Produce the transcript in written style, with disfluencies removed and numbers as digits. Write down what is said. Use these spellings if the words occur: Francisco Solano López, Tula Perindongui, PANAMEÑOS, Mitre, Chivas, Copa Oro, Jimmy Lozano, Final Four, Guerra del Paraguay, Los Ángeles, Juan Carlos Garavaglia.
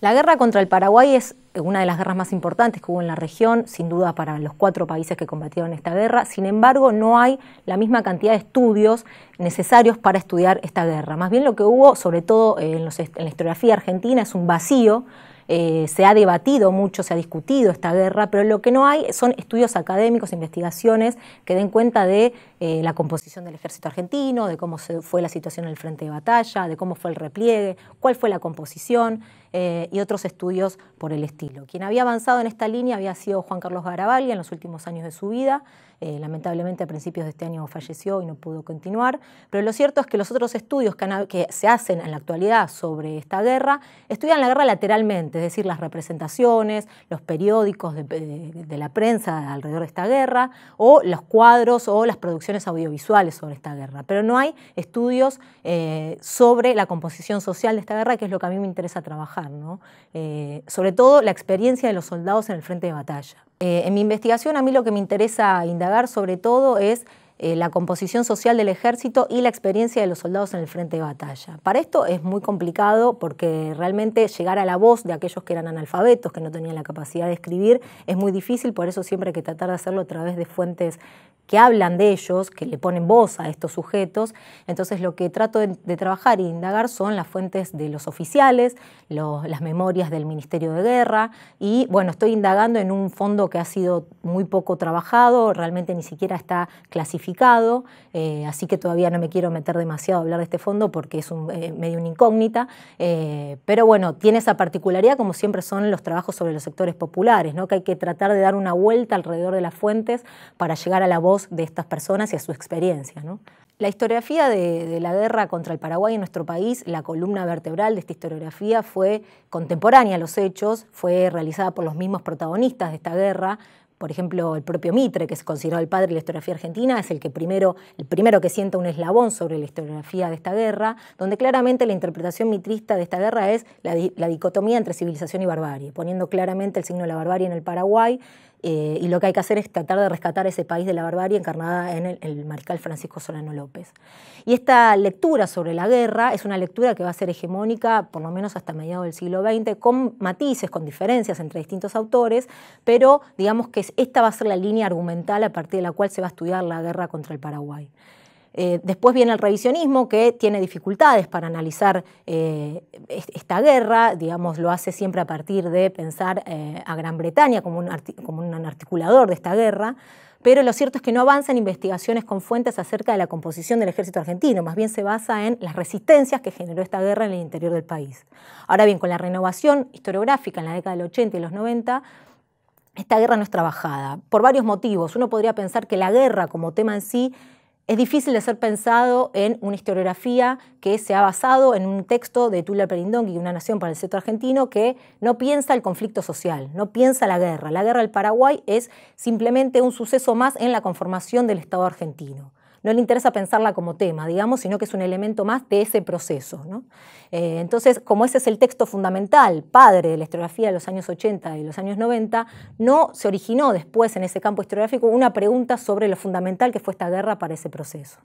La guerra contra el Paraguay es una de las guerras más importantes que hubo en la región, sin duda para los 4 países que combatieron esta guerra. Sin embargo, no hay la misma cantidad de estudios necesarios para estudiar esta guerra. Más bien lo que hubo, sobre todo en la historiografía argentina, es un vacío. Se ha debatido mucho, se ha discutido esta guerra, pero lo que no hay son estudios académicos, investigaciones que den cuenta de la composición del ejército argentino, de cómo fue la situación en el frente de batalla, de cómo fue el repliegue, cuál fue la composición y otros estudios por el estilo. Quien había avanzado en esta línea había sido Juan Carlos Garavaglia en los últimos años de su vida. Lamentablemente a principios de este año falleció y no pudo continuar, pero lo cierto es que los otros estudios que se hacen en la actualidad sobre esta guerra estudian la guerra lateralmente, es decir, las representaciones, los periódicos de la prensa alrededor de esta guerra o los cuadros o las producciones audiovisuales sobre esta guerra, pero no hay estudios sobre la composición social de esta guerra, que es lo que a mí me interesa trabajar, ¿no? Sobre todo la experiencia de los soldados en el frente de batalla. En mi investigación a mí lo que me interesa indagar sobre todo es la composición social del ejército y la experiencia de los soldados en el frente de batalla. Para esto es muy complicado porque realmente llegar a la voz de aquellos que eran analfabetos, que no tenían la capacidad de escribir, es muy difícil, por eso siempre hay que tratar de hacerlo a través de fuentes que hablan de ellos, que le ponen voz a estos sujetos. Entonces lo que trato de trabajar e indagar son las fuentes de los oficiales, las memorias del Ministerio de Guerra y bueno, estoy indagando en un fondo que ha sido muy poco trabajado, realmente ni siquiera está clasificado, así que todavía no me quiero meter demasiado a hablar de este fondo porque es medio una incógnita, pero bueno, tiene esa particularidad como siempre son los trabajos sobre los sectores populares, ¿no? Que hay que tratar de dar una vuelta alrededor de las fuentes para llegar a la voz de estas personas y a su experiencia, ¿no? La historiografía de la guerra contra el Paraguay en nuestro país, la columna vertebral de esta historiografía fue contemporánea a los hechos, fue realizada por los mismos protagonistas de esta guerra. Por ejemplo, el propio Mitre, que se consideró el padre de la historiografía argentina, es el primero que sienta un eslabón sobre la historiografía de esta guerra, donde claramente la interpretación mitrista de esta guerra es la dicotomía entre civilización y barbarie, poniendo claramente el signo de la barbarie en el Paraguay, y lo que hay que hacer es tratar de rescatar ese país de la barbarie encarnada en el mariscal Francisco Solano López. Y esta lectura sobre la guerra es una lectura que va a ser hegemónica por lo menos hasta mediados del siglo XX, con matices, con diferencias entre distintos autores, pero digamos que esta va a ser la línea argumental a partir de la cual se va a estudiar la guerra contra el Paraguay. Después viene el revisionismo, que tiene dificultades para analizar esta guerra, digamos, lo hace siempre a partir de pensar a Gran Bretaña como un articulador de esta guerra, pero lo cierto es que no avanzan investigaciones con fuentes acerca de la composición del ejército argentino, más bien se basa en las resistencias que generó esta guerra en el interior del país. Ahora bien, con la renovación historiográfica en la década del 80 y los 90, esta guerra no es trabajada, por varios motivos. Uno podría pensar que la guerra como tema en sí es difícil de ser pensado en una historiografía que se ha basado en un texto de Tula Perindongui, Una nación para el centro argentino, que no piensa el conflicto social, no piensa la guerra. La guerra del Paraguay es simplemente un suceso más en la conformación del Estado argentino. No le interesa pensarla como tema, digamos, sino que es un elemento más de ese proceso, ¿no? Entonces, como ese es el texto fundamental, padre de la historiografía de los años 80 y los años 90, no se originó después en ese campo historiográfico una pregunta sobre lo fundamental que fue esta guerra para ese proceso.